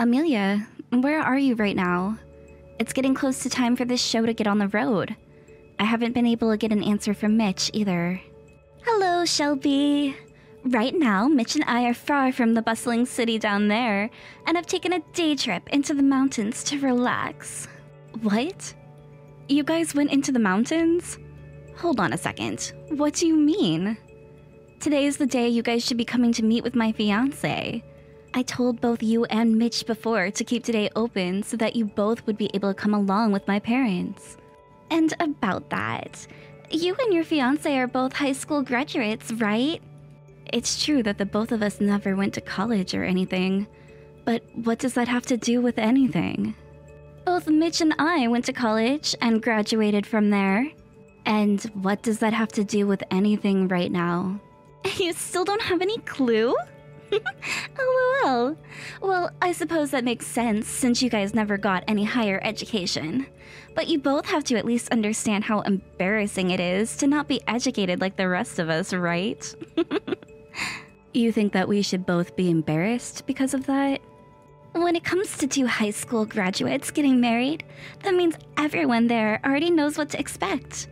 Amelia, where are you right now? It's getting close to time for this show to get on the road. I haven't been able to get an answer from Mitch either. Hello, Shelby. Right now, Mitch and I are far from the bustling city down there, and have taken a day trip into the mountains to relax. What? You guys went into the mountains? Hold on a second. What do you mean? Today is the day you guys should be coming to meet with my fiancé. I told both you and Mitch before to keep today open so that you both would be able to come along with my parents. And about that, you and your fiancé are both high school graduates, right? It's true that the both of us never went to college or anything, but what does that have to do with anything? Both Mitch and I went to college and graduated from there. And what does that have to do with anything right now? You still don't have any clue? LOL. Well, I suppose that makes sense since you guys never got any higher education. But you both have to at least understand how embarrassing it is to not be educated like the rest of us, right? You think that we should both be embarrassed because of that? When it comes to two high school graduates getting married, that means everyone there already knows what to expect.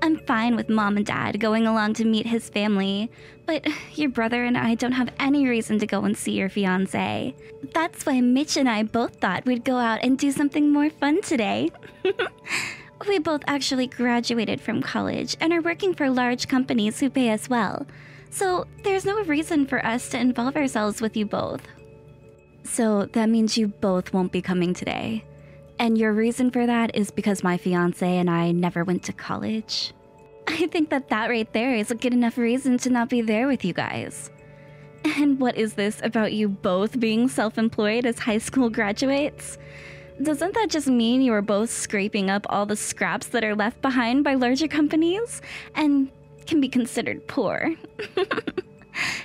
I'm fine with Mom and Dad going along to meet his family, but your brother and I don't have any reason to go and see your fiancé. That's why Mitch and I both thought we'd go out and do something more fun today. We both actually graduated from college and are working for large companies who pay us well, so there's no reason for us to involve ourselves with you both. So that means you both won't be coming today. And your reason for that is because my fiancé and I never went to college? I think that that right there is a good enough reason to not be there with you guys. And what is this about you both being self-employed as high school graduates? Doesn't that just mean you are both scraping up all the scraps that are left behind by larger companies and can be considered poor?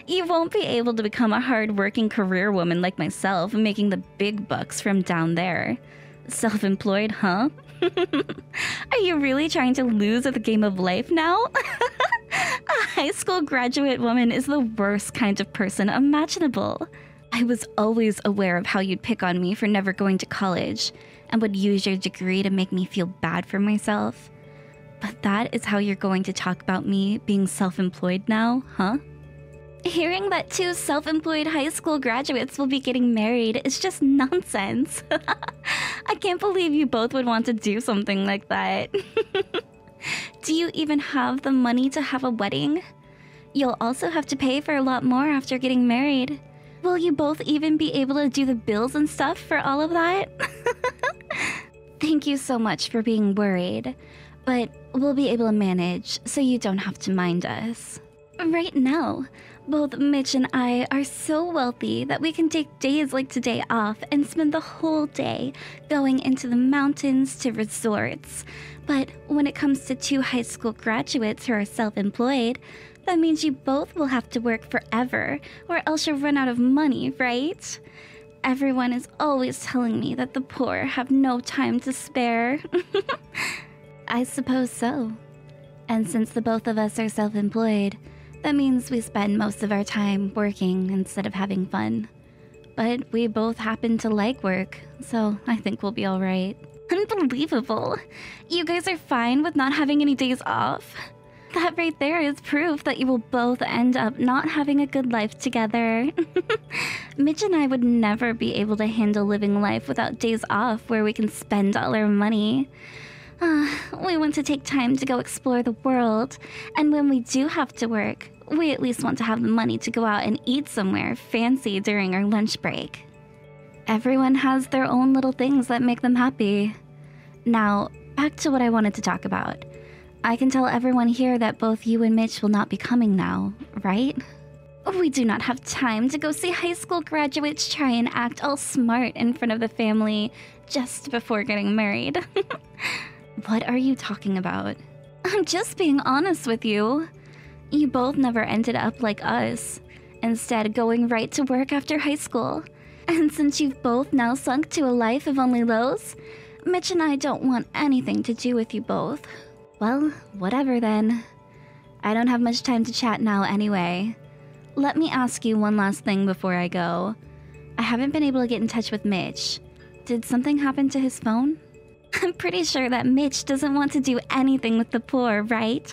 You won't be able to become a hard-working career woman like myself making the big bucks from down there. Self-employed, huh? Are you really trying to lose at the game of life now? A high school graduate woman is the worst kind of person imaginable. I was always aware of how you'd pick on me for never going to college and would use your degree to make me feel bad for myself. But that is how you're going to talk about me being self-employed now, huh? Hearing that two self-employed high school graduates will be getting married is just nonsense. I can't believe you both would want to do something like that. Do you even have the money to have a wedding? You'll also have to pay for a lot more after getting married. Will you both even be able to do the bills and stuff for all of that? Thank you so much for being worried, but we'll be able to manage so you don't have to mind us. Right now, both Mitch and I are so wealthy that we can take days like today off and spend the whole day going into the mountains to resorts. But when it comes to two high school graduates who are self-employed, that means you both will have to work forever or else you'll run out of money, right? Everyone is always telling me that the poor have no time to spare. I suppose so. And since the both of us are self-employed, that means we spend most of our time working instead of having fun. But we both happen to like work, so I think we'll be all right. Unbelievable! You guys are fine with not having any days off? That right there is proof that you will both end up not having a good life together. Mitch and I would never be able to handle living life without days off where we can spend all our money. We want to take time to go explore the world, and when we do have to work, we at least want to have the money to go out and eat somewhere fancy during our lunch break. Everyone has their own little things that make them happy. Now, back to what I wanted to talk about. I can tell everyone here that both you and Mitch will not be coming now, right? We do not have time to go see high school graduates try and act all smart in front of the family just before getting married. What are you talking about? I'm just being honest with you. You both never ended up like us, instead going right to work after high school. And since you've both now sunk to a life of only lows, Mitch and I don't want anything to do with you both. Well, whatever then. I don't have much time to chat now anyway. Let me ask you one last thing before I go. I haven't been able to get in touch with Mitch. Did something happen to his phone? I'm pretty sure that Mitch doesn't want to do anything with the poor, right?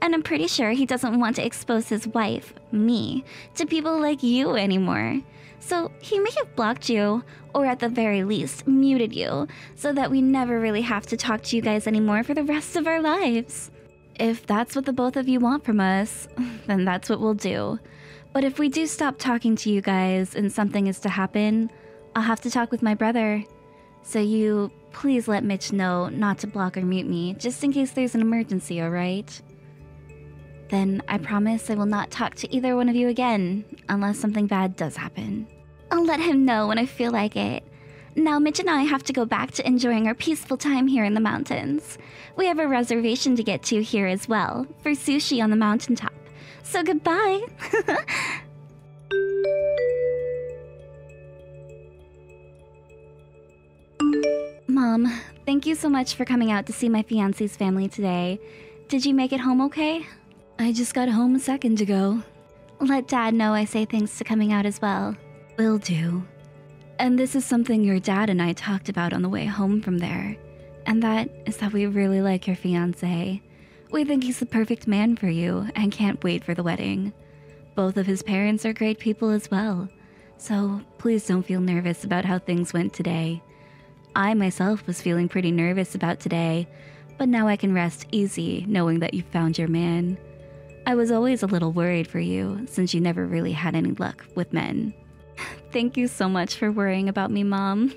And I'm pretty sure he doesn't want to expose his wife, me, to people like you anymore. So he may have blocked you, or at the very least, muted you, so that we never really have to talk to you guys anymore for the rest of our lives. If that's what the both of you want from us, then that's what we'll do. But if we do stop talking to you guys and something is to happen, I'll have to talk with my brother. So you please let Mitch know not to block or mute me, just in case there's an emergency, alright? Then I promise I will not talk to either one of you again, unless something bad does happen. I'll let him know when I feel like it. Now Mitch and I have to go back to enjoying our peaceful time here in the mountains. We have a reservation to get to here as well, for sushi on the mountaintop. So goodbye! Mom, thank you so much for coming out to see my fiancé's family today. Did you make it home okay? I just got home a second ago. Let Dad know I say thanks to coming out as well. Will do. And this is something your dad and I talked about on the way home from there. And that is that we really like your fiancé. We think he's the perfect man for you and can't wait for the wedding. Both of his parents are great people as well. So please don't feel nervous about how things went today. I myself was feeling pretty nervous about today, but now I can rest easy knowing that you found your man. I was always a little worried for you, since you never really had any luck with men. Thank you so much for worrying about me, Mom.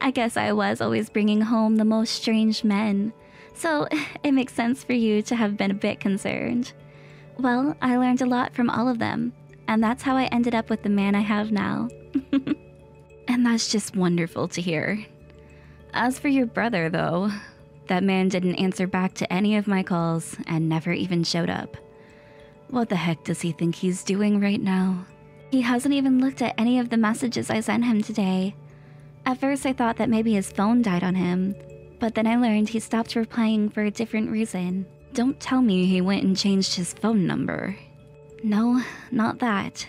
I guess I was always bringing home the most strange men, so it makes sense for you to have been a bit concerned. Well, I learned a lot from all of them, and that's how I ended up with the man I have now. And that's just wonderful to hear. As for your brother, though, that man didn't answer back to any of my calls and never even showed up. What the heck does he think he's doing right now? He hasn't even looked at any of the messages I sent him today. At first I thought that maybe his phone died on him, but then I learned he stopped replying for a different reason. Don't tell me he went and changed his phone number. No, not that.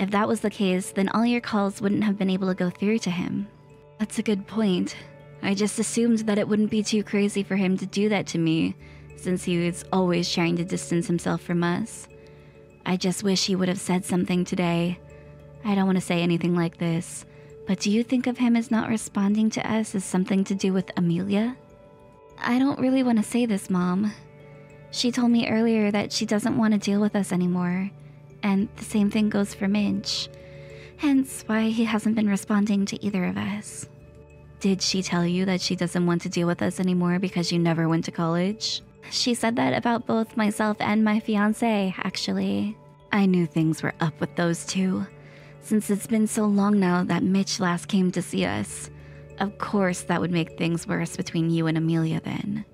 If that was the case, then all your calls wouldn't have been able to go through to him. That's a good point. I just assumed that it wouldn't be too crazy for him to do that to me, since he was always trying to distance himself from us. I just wish he would have said something today. I don't want to say anything like this, but do you think of him as not responding to us as something to do with Amelia? I don't really want to say this, Mom. She told me earlier that she doesn't want to deal with us anymore, and the same thing goes for Mitch. Hence why he hasn't been responding to either of us. Did she tell you that she doesn't want to deal with us anymore because you never went to college? She said that about both myself and my fiancé, actually. I knew things were up with those two, since it's been so long now that Mitch last came to see us. Of course, that would make things worse between you and Amelia then.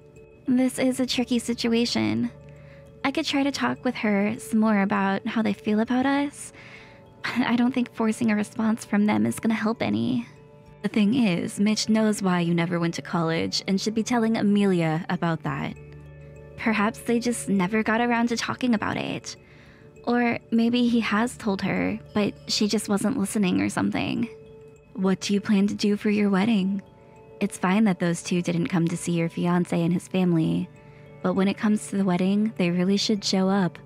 This is a tricky situation. I could try to talk with her some more about how they feel about us. I don't think forcing a response from them is gonna help any. The thing is, Mitch knows why you never went to college and should be telling Amelia about that. Perhaps they just never got around to talking about it. Or maybe he has told her, but she just wasn't listening or something. What do you plan to do for your wedding? It's fine that those two didn't come to see your fiancé and his family, but when it comes to the wedding, they really should show up.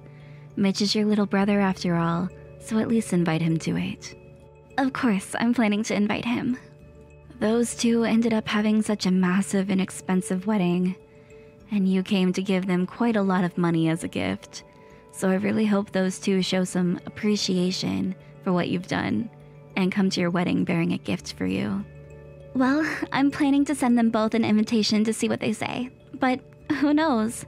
Mitch is your little brother after all, so at least invite him to it. Of course, I'm planning to invite him. Those two ended up having such a massive and expensive wedding, and you came to give them quite a lot of money as a gift. So I really hope those two show some appreciation for what you've done and come to your wedding bearing a gift for you. Well, I'm planning to send them both an invitation to see what they say, but who knows?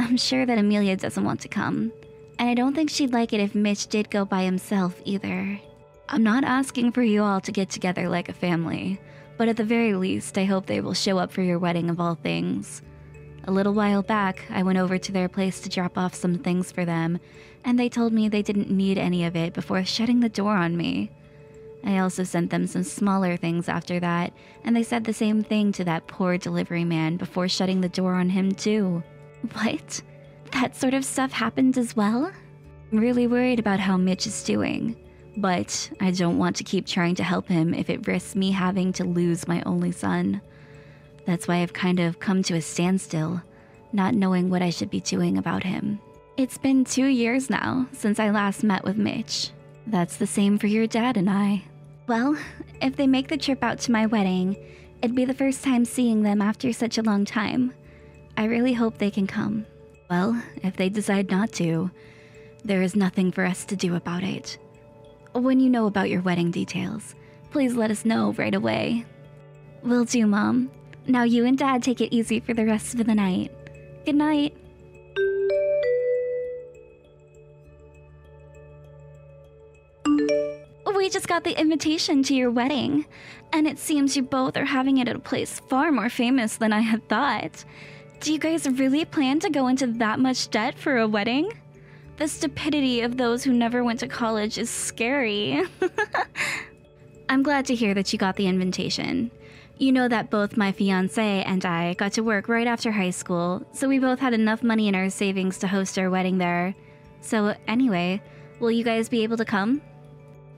I'm sure that Amelia doesn't want to come, and I don't think she'd like it if Mitch did go by himself either. I'm not asking for you all to get together like a family, but at the very least, I hope they will show up for your wedding of all things. A little while back, I went over to their place to drop off some things for them, and they told me they didn't need any of it before shutting the door on me. I also sent them some smaller things after that, and they said the same thing to that poor delivery man before shutting the door on him too. What? That sort of stuff happened as well? I'm really worried about how Mitch is doing. But I don't want to keep trying to help him if it risks me having to lose my only son. That's why I've kind of come to a standstill, not knowing what I should be doing about him. It's been 2 years now since I last met with Mitch. That's the same for your dad and I. Well, if they make the trip out to my wedding, it'd be the first time seeing them after such a long time. I really hope they can come. Well, if they decide not to, there is nothing for us to do about it. When you know about your wedding details, please let us know right away. Will do, Mom. Now you and Dad take it easy for the rest of the night. Good night. We just got the invitation to your wedding, and it seems you both are having it at a place far more famous than I had thought. Do you guys really plan to go into that much debt for a wedding? The stupidity of those who never went to college is scary. I'm glad to hear that you got the invitation. You know that both my fiancé and I got to work right after high school, so we both had enough money in our savings to host our wedding there. So anyway, will you guys be able to come?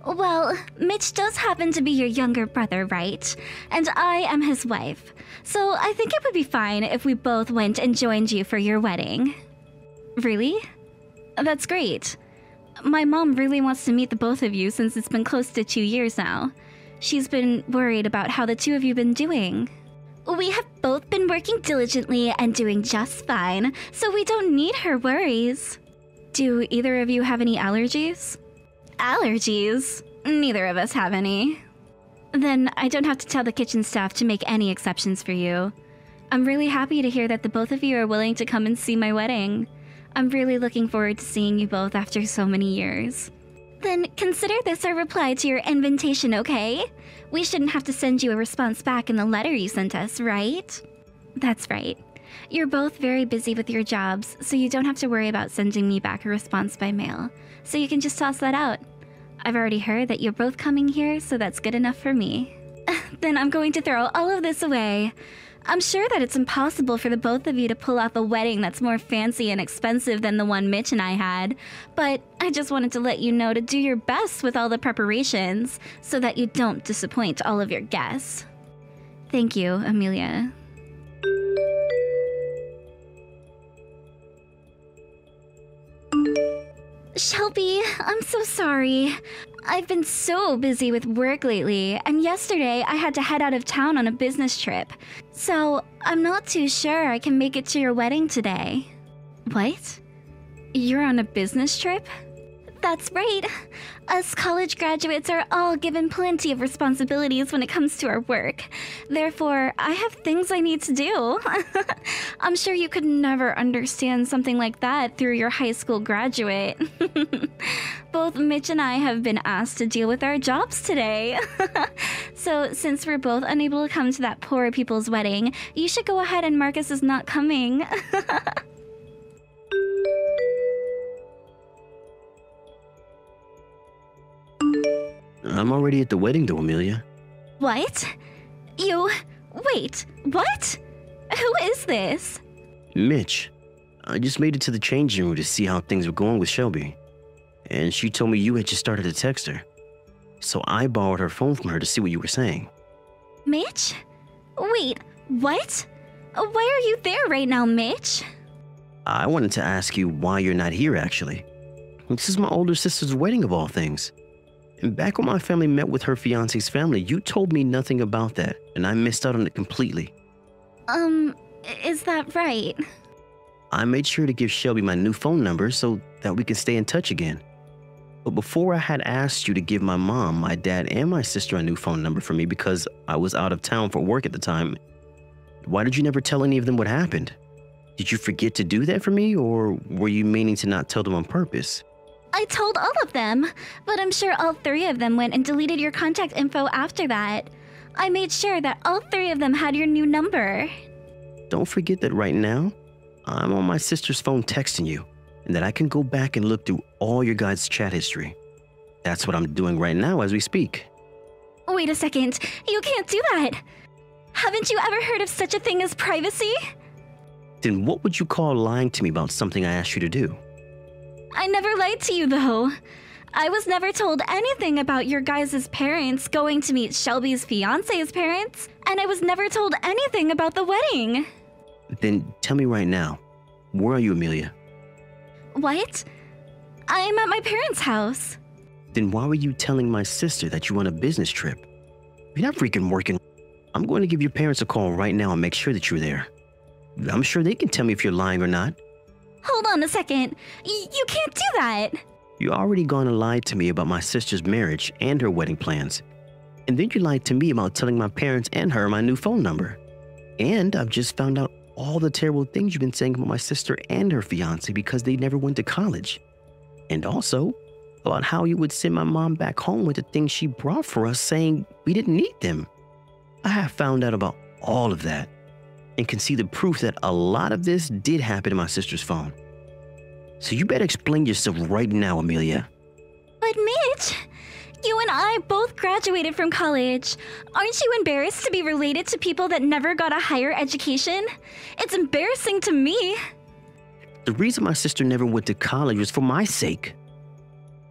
Well, Mitch does happen to be your younger brother, right? And I am his wife. So I think it would be fine if we both went and joined you for your wedding. Really? That's great. My mom really wants to meet the both of you since it's been close to 2 years now. She's been worried about how the two of you have been doing. We have both been working diligently and doing just fine, so we don't need her worries. Do either of you have any allergies? Allergies? Neither of us have any. Then I don't have to tell the kitchen staff to make any exceptions for you. I'm really happy to hear that the both of you are willing to come and see my wedding. I'm really looking forward to seeing you both after so many years. Then consider this our reply to your invitation, okay? We shouldn't have to send you a response back in the letter you sent us, right? That's right. You're both very busy with your jobs, so you don't have to worry about sending me back a response by mail. So you can just toss that out. I've already heard that you're both coming here, so that's good enough for me. Then I'm going to throw all of this away. I'm sure that it's impossible for the both of you to pull off a wedding that's more fancy and expensive than the one Mitch and I had, but I just wanted to let you know to do your best with all the preparations so that you don't disappoint all of your guests. Thank you, Amelia. Shelby, I'm so sorry. I've been so busy with work lately, and yesterday I had to head out of town on a business trip. So I'm not too sure I can make it to your wedding today. What? You're on a business trip? That's right. Us college graduates are all given plenty of responsibilities when it comes to our work. Therefore, I have things I need to do. I'm sure you could never understand something like that through your high school graduate. Both Mitch and I have been asked to deal with our jobs today. So since we're both unable to come to that poor people's wedding, you should go ahead and Marcus is not coming. I'm already at the wedding, though, Amelia. What? You... wait, what? Who is this? Mitch. I just made it to the changing room to see how things were going with Shelby. And she told me you had just started to text her. So I borrowed her phone from her to see what you were saying. Mitch? Wait, what? Why are you there right now, Mitch? I wanted to ask you why you're not here, actually. This is my older sister's wedding, of all things. And back when my family met with her fiancé's family, you told me nothing about that, and I missed out on it completely. Is that right? I made sure to give Shelby my new phone number so that we can stay in touch again. But before I had asked you to give my mom, my dad, and my sister a new phone number for me because I was out of town for work at the time, why did you never tell any of them what happened? Did you forget to do that for me, or were you meaning to not tell them on purpose? I told all of them, but I'm sure all three of them went and deleted your contact info after that. I made sure that all three of them had your new number. Don't forget that right now, I'm on my sister's phone texting you, and that I can go back and look through all your guys' chat history. That's what I'm doing right now as we speak. Wait a second, you can't do that. Haven't you ever heard of such a thing as privacy? Then what would you call lying to me about something I asked you to do? I never lied to you, though. I was never told anything about your guys' parents going to meet Shelby's fiance's parents, and I was never told anything about the wedding. Then tell me right now, where are you, Amelia? What? I'm at my parents' house. Then why were you telling my sister that you were on a business trip? You're not freaking working. I'm going to give your parents a call right now and make sure that you're there. I'm sure they can tell me if you're lying or not. Hold on a second. You can't do that. You're already gone and lied to me about my sister's marriage and her wedding plans. And then you lied to me about telling my parents and her my new phone number. And I've just found out all the terrible things you've been saying about my sister and her fiancé because they never went to college. And also, about how you would send my mom back home with the things she brought for us, saying we didn't need them. I have found out about all of that and can see the proof that a lot of this did happen to my sister's phone. So you better explain yourself right now, Amelia. But Mitch, you and I both graduated from college. Aren't you embarrassed to be related to people that never got a higher education? It's embarrassing to me. The reason my sister never went to college was for my sake.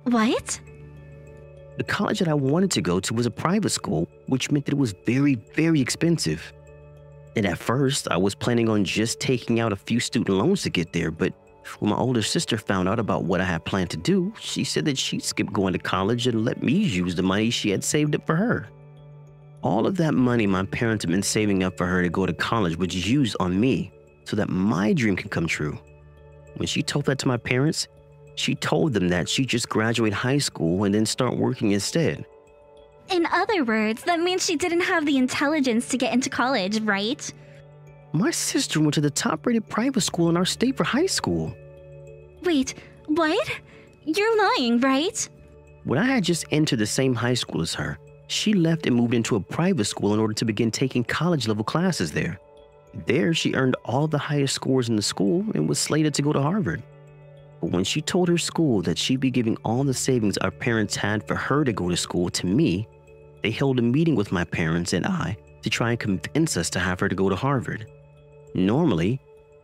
What? The college that I wanted to go to was a private school, which meant that it was very, very expensive. And at first, I was planning on just taking out a few student loans to get there, but when my older sister found out about what I had planned to do, she said that she'd skip going to college and let me use the money she had saved up for her. All of that money my parents had been saving up for her to go to college was used on me so that my dream could come true. When she told that to my parents, she told them that she'd just graduate high school and then start working instead. In other words, that means she didn't have the intelligence to get into college, right? My sister went to the top-rated private school in our state for high school. Wait, what? You're lying, right? When I had just entered the same high school as her, she left and moved into a private school in order to begin taking college-level classes there. There, she earned all the highest scores in the school and was slated to go to Harvard. But when she told her school that she'd be giving all the savings our parents had for her to go to school to me, they held a meeting with my parents and I to try and convince us to have her to go to Harvard. Normally,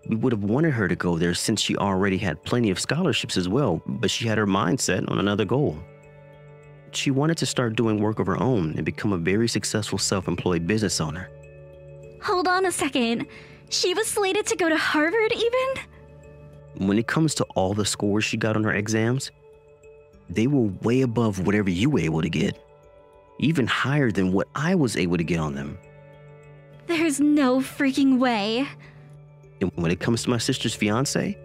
we would have wanted her to go there since she already had plenty of scholarships as well, but she had her mind set on another goal. She wanted to start doing work of her own and become a very successful self-employed business owner. Hold on a second. She was slated to go to Harvard even? When it comes to all the scores she got on her exams, they were way above whatever you were able to get, even higher than what I was able to get on them. There's no freaking way. And when it comes to my sister's fiance,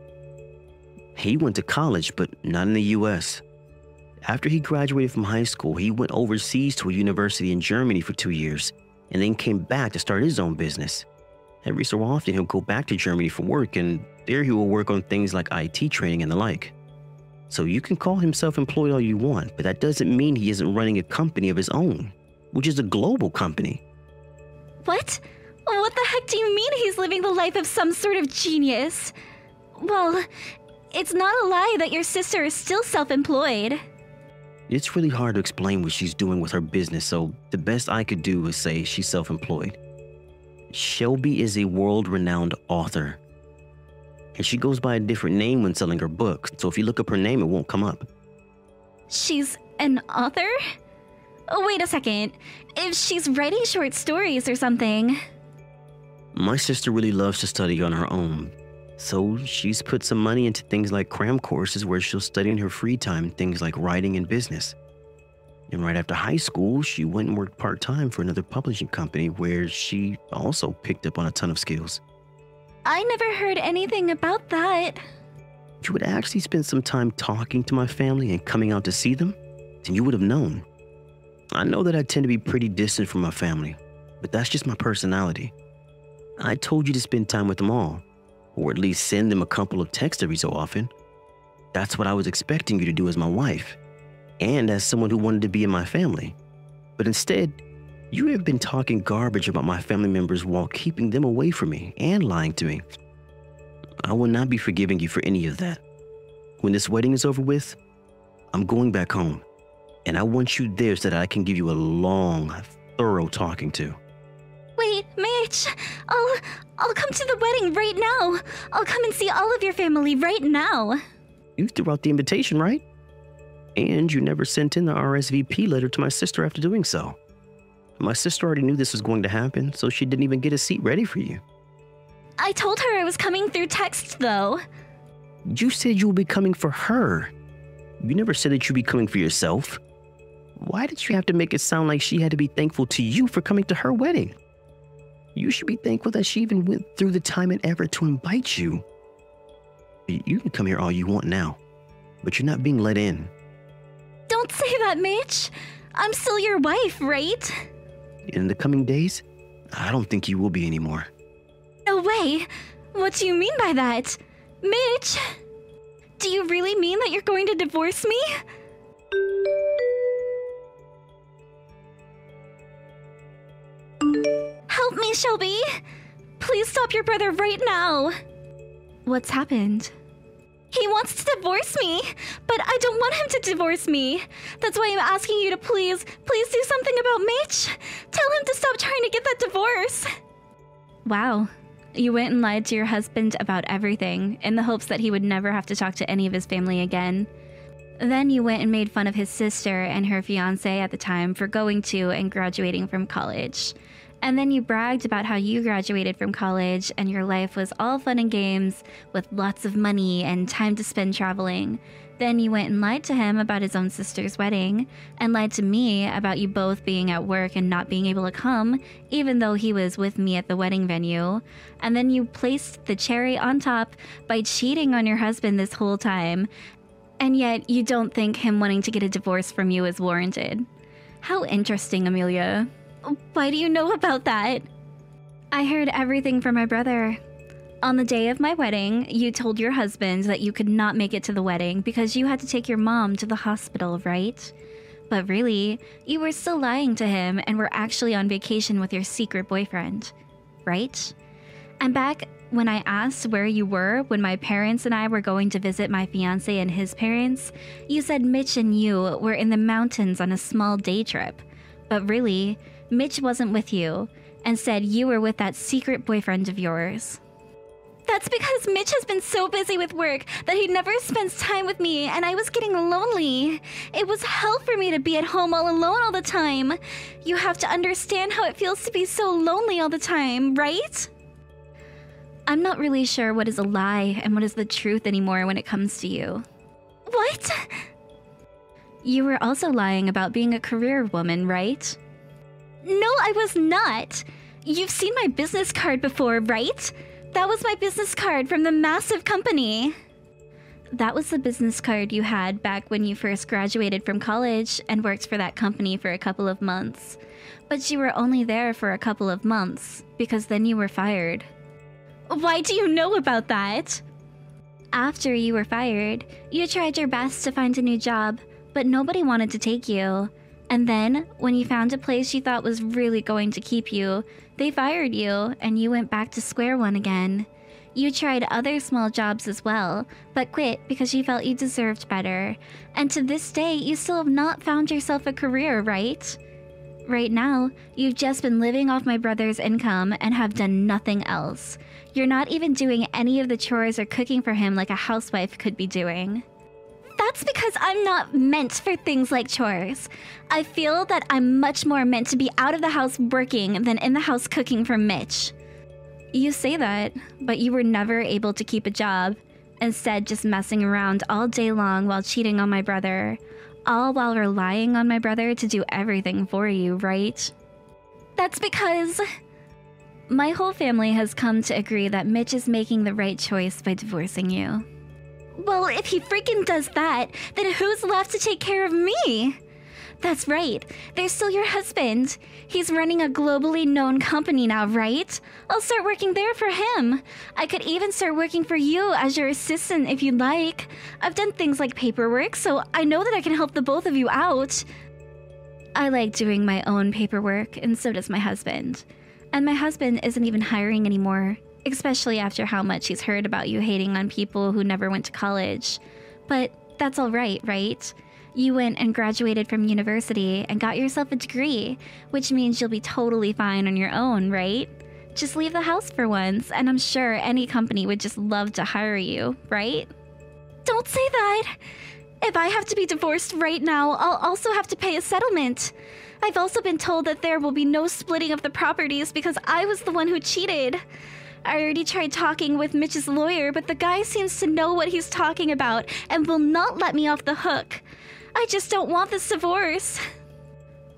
he went to college, but not in the US. After he graduated from high school, he went overseas to a university in Germany for 2 years and then came back to start his own business. Every so often, he'll go back to Germany for work, and there he will work on things like IT training and the like. So you can call him self-employed all you want, but that doesn't mean he isn't running a company of his own, which is a global company. What? What the heck do you mean he's living the life of some sort of genius? Well, it's not a lie that your sister is still self-employed. It's really hard to explain what she's doing with her business, so the best I could do is say she's self-employed. Shelby is a world-renowned author, and she goes by a different name when selling her books, so if you look up her name, it won't come up. She's an author? Wait a second. If she's writing short stories or something. My sister really loves to study on her own, so she's put some money into things like cram courses where she'll study in her free time things like writing and business. And right after high school, she went and worked part-time for another publishing company where she also picked up on a ton of skills. I never heard anything about that. If you would actually spend some time talking to my family and coming out to see them, then you would have known. I know that I tend to be pretty distant from my family, but that's just my personality. I told you to spend time with them all, or at least send them a couple of texts every so often. That's what I was expecting you to do as my wife, and as someone who wanted to be in my family. But instead, you have been talking garbage about my family members while keeping them away from me and lying to me. I will not be forgiving you for any of that. When this wedding is over with, I'm going back home, and I want you there so that I can give you a long, thorough talking to. Wait, Mitch, I'll come to the wedding right now. I'll come and see all of your family right now. You threw out the invitation, right? And you never sent in the RSVP letter to my sister after doing so. My sister already knew this was going to happen, so she didn't even get a seat ready for you. I told her I was coming through text, though. You said you would be coming for her. You never said that you'd be coming for yourself. Why did you have to make it sound like she had to be thankful to you for coming to her wedding? You should be thankful that she even went through the time and effort to invite you. You can come here all you want now, but you're not being let in. Don't say that, Mitch. I'm still your wife, right? In the coming days, I don't think you will be anymore. No way! What do you mean by that? Mitch! Do you really mean that you're going to divorce me? Help me, Shelby! Please stop your brother right now! What's happened? He wants to divorce me, but I don't want him to divorce me. That's why I'm asking you to please do something about Mitch. Tell him to stop trying to get that divorce. Wow. You went and lied to your husband about everything in the hopes that he would never have to talk to any of his family again. Then you went and made fun of his sister and her fiancé at the time for going to and graduating from college. And then you bragged about how you graduated from college and your life was all fun and games with lots of money and time to spend traveling. Then you went and lied to him about his own sister's wedding and lied to me about you both being at work and not being able to come, even though he was with me at the wedding venue. And then you placed the cherry on top by cheating on your husband this whole time. And yet you don't think him wanting to get a divorce from you is warranted. How interesting, Amelia. Why do you know about that? I heard everything from my brother. On the day of my wedding, you told your husband that you could not make it to the wedding because you had to take your mom to the hospital, right? But really, you were still lying to him and were actually on vacation with your secret boyfriend, right? And back when I asked where you were when my parents and I were going to visit my fiancé and his parents, you said Mitch and you were in the mountains on a small day trip. But really, Mitch wasn't with you, and said you were with that secret boyfriend of yours. That's because Mitch has been so busy with work that he never spends time with me, and I was getting lonely. It was hell for me to be at home all alone all the time. You have to understand how it feels to be so lonely all the time, right? I'm not really sure what is a lie and what is the truth anymore when it comes to you. What? You were also lying about being a career woman, right? No, I was not. You've seen my business card before, right? That was my business card from the massive company. That was the business card you had back when you first graduated from college and worked for that company for a couple of months. But you were only there for a couple of months because then you were fired. Why do you know about that? After you were fired, you tried your best to find a new job, but nobody wanted to take you. And then, when you found a place you thought was really going to keep you, they fired you, and you went back to square one again. You tried other small jobs as well, but quit because you felt you deserved better. And to this day, you still have not found yourself a career, right? Right now, you've just been living off my brother's income and have done nothing else. You're not even doing any of the chores or cooking for him like a housewife could be doing. That's because I'm not meant for things like chores. I feel that I'm much more meant to be out of the house working than in the house cooking for Mitch. You say that, but you were never able to keep a job, instead just messing around all day long while cheating on my brother, all while relying on my brother to do everything for you, right? That's because my whole family has come to agree that Mitch is making the right choice by divorcing you. Well, if he freaking does that, then who's left to take care of me? That's right. There's still your husband. He's running a globally known company now, right? I'll start working there for him. I could even start working for you as your assistant if you'd like. I've done things like paperwork, so I know that I can help the both of you out. I like doing my own paperwork, and so does my husband. And my husband isn't even hiring anymore. Especially after how much he's heard about you hating on people who never went to college. But that's all right, right? You went and graduated from university and got yourself a degree, which means you'll be totally fine on your own, right? Just leave the house for once, and I'm sure any company would just love to hire you, right? Don't say that! If I have to be divorced right now, I'll also have to pay a settlement. I've also been told that there will be no splitting of the properties because I was the one who cheated. I already tried talking with Mitch's lawyer, but the guy seems to know what he's talking about and will not let me off the hook. I just don't want this divorce.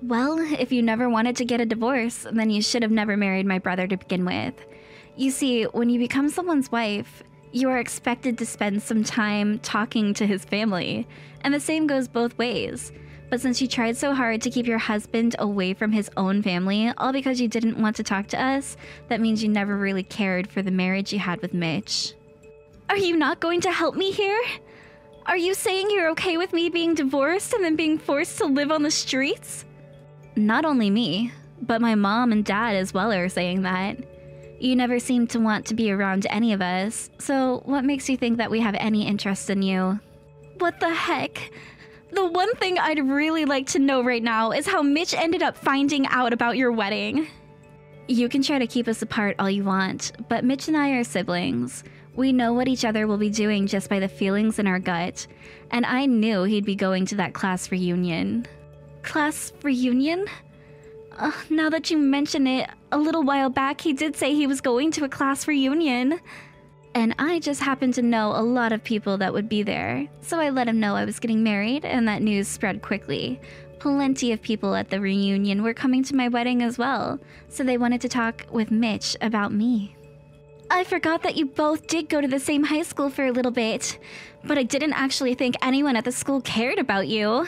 Well, if you never wanted to get a divorce, then you should have never married my brother to begin with. You see, when you become someone's wife, you are expected to spend some time talking to his family, and the same goes both ways. But since you tried so hard to keep your husband away from his own family, all because you didn't want to talk to us, that means you never really cared for the marriage you had with Mitch. Are you not going to help me here? Are you saying you're okay with me being divorced and then being forced to live on the streets? Not only me, but my mom and dad as well are saying that. You never seem to want to be around any of us, so what makes you think that we have any interest in you? What the heck? The one thing I'd really like to know right now is how Mitch ended up finding out about your wedding. You can try to keep us apart all you want, but Mitch and I are siblings. We know what each other will be doing just by the feelings in our gut, and I knew he'd be going to that class reunion. Class reunion? Now that you mention it, a little while back he did say he was going to a class reunion. And I just happened to know a lot of people that would be there, so I let him know I was getting married, and that news spread quickly. Plenty of people at the reunion were coming to my wedding as well, so they wanted to talk with Mitch about me. I forgot that you both did go to the same high school for a little bit, but I didn't actually think anyone at the school cared about you.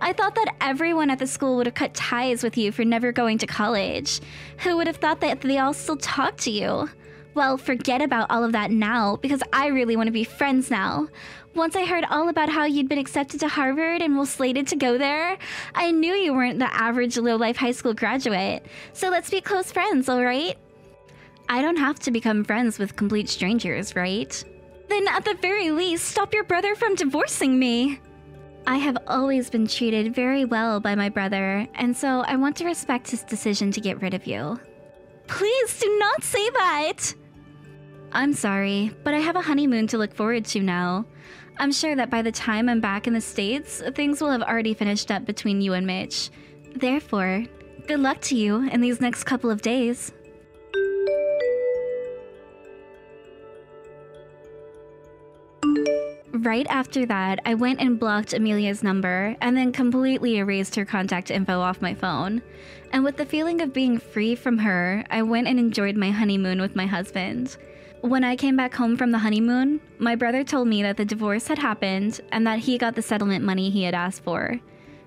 I thought that everyone at the school would have cut ties with you for never going to college. Who would have thought that they all still talk to you? Well, forget about all of that now, because I really want to be friends now. Once I heard all about how you'd been accepted to Harvard and was slated to go there, I knew you weren't the average low-life high school graduate. So let's be close friends, all right? I don't have to become friends with complete strangers, right? Then at the very least, stop your brother from divorcing me. I have always been treated very well by my brother, and so I want to respect his decision to get rid of you. Please do not say that! I'm sorry, but I have a honeymoon to look forward to now. I'm sure that by the time I'm back in the States, things will have already finished up between you and Mitch. Therefore, good luck to you in these next couple of days. Right after that, I went and blocked Amelia's number and then completely erased her contact info off my phone. And with the feeling of being free from her, I went and enjoyed my honeymoon with my husband. When I came back home from the honeymoon, my brother told me that the divorce had happened and that he got the settlement money he had asked for.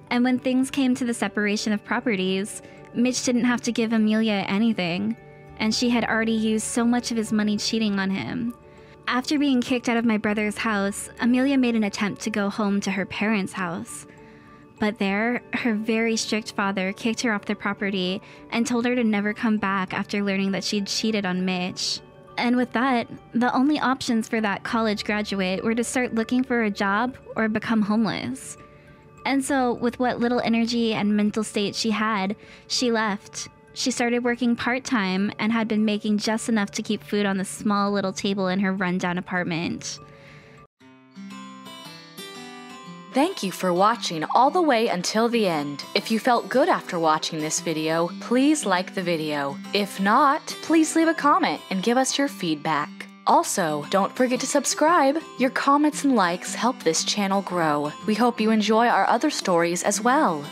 And when things came to the separation of properties, Mitch didn't have to give Amelia anything, and she had already used so much of his money cheating on him. After being kicked out of my brother's house, Amelia made an attempt to go home to her parents' house. But there, her very strict father kicked her off the property and told her to never come back after learning that she'd cheated on Mitch. And with that, the only options for that college graduate were to start looking for a job or become homeless. And so, with what little energy and mental state she had, she left. She started working part-time and had been making just enough to keep food on the small little table in her rundown apartment. Thank you for watching all the way until the end. If you felt good after watching this video, please like the video. If not, please leave a comment and give us your feedback. Also, don't forget to subscribe. Your comments and likes help this channel grow. We hope you enjoy our other stories as well.